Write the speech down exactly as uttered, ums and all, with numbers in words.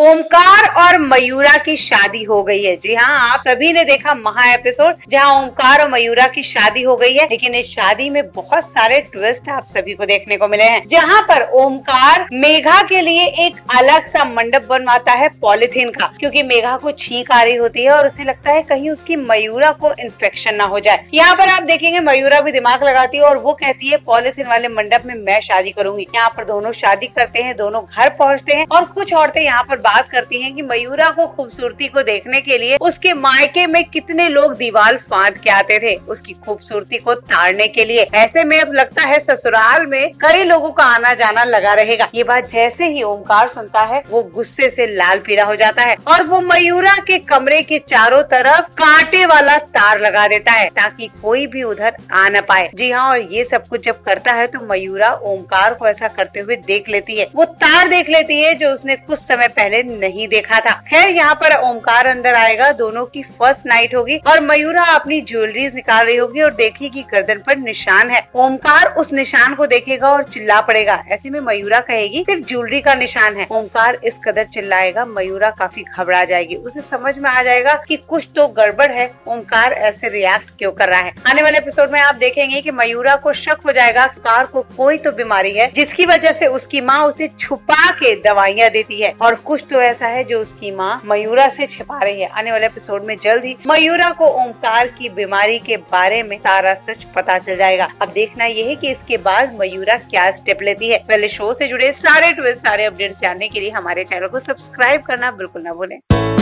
ओमकार और मयूरा की शादी हो गई है। जी हाँ, आप सभी ने देखा महा एपिसोड जहाँ ओमकार और मयूरा की शादी हो गई है, लेकिन इस शादी में बहुत सारे ट्विस्ट आप सभी को देखने को मिले हैं। जहाँ पर ओमकार मेघा के लिए एक अलग सा मंडप बनवाता है पॉलिथीन का, क्योंकि मेघा को छींक आ रही होती है और उसे लगता है कहीं उसकी मयूरा को इन्फेक्शन ना हो जाए। यहाँ पर आप देखेंगे मयूरा भी दिमाग लगाती है और वो कहती है पॉलिथीन वाले मंडप में मैं शादी करूंगी। यहाँ पर दोनों शादी करते हैं, दोनों घर पहुँचते हैं और कुछ औरतें यहाँ पर बात करती हैं कि मयूरा को खूबसूरती को देखने के लिए उसके मायके में कितने लोग दीवार फांद के आते थे उसकी खूबसूरती को ताड़ने के लिए। ऐसे में अब लगता है ससुराल में कई लोगों का आना जाना लगा रहेगा। ये बात जैसे ही ओमकार सुनता है वो गुस्से से लाल पीला हो जाता है और वो मयूरा के कमरे के चारों तरफ कांटे वाला तार लगा देता है ताकि कोई भी उधर आ न पाए। जी हाँ, और ये सब कुछ जब करता है तो मयूरा ओमकार को ऐसा करते हुए देख लेती है, वो तार देख लेती है जो उसने कुछ समय पहले नहीं देखा था। खैर, यहाँ पर ओमकार अंदर आएगा, दोनों की फर्स्ट नाइट होगी और मयूरा अपनी ज्वेलरीज निकाल रही होगी और देखेगी गर्दन पर निशान है। ओमकार उस निशान को देखेगा और चिल्ला पड़ेगा। ऐसे में मयूरा कहेगी सिर्फ ज्वेलरी का निशान है। ओमकार इस कदर चिल्लाएगा मयूरा काफी घबरा जाएगी, उसे समझ में आ जाएगा कि कुछ तो गड़बड़ है, ओमकार ऐसे रिएक्ट क्यों कर रहा है। आने वाले एपिसोड में आप देखेंगे कि मयूरा को शक हो जाएगा कार को कोई तो बीमारी है जिसकी वजह से उसकी माँ उसे छुपा के दवाइयाँ देती है और कुछ तो ऐसा है जो उसकी माँ मयूरा से छिपा रही है। आने वाले एपिसोड में जल्द ही मयूरा को ओमकार की बीमारी के बारे में सारा सच पता चल जाएगा। अब देखना यह है कि इसके बाद मयूरा क्या स्टेप लेती है। पहले शो से जुड़े सारे ट्विस्ट, सारे अपडेट्स जानने के लिए हमारे चैनल को सब्सक्राइब करना बिल्कुल ना भूलें।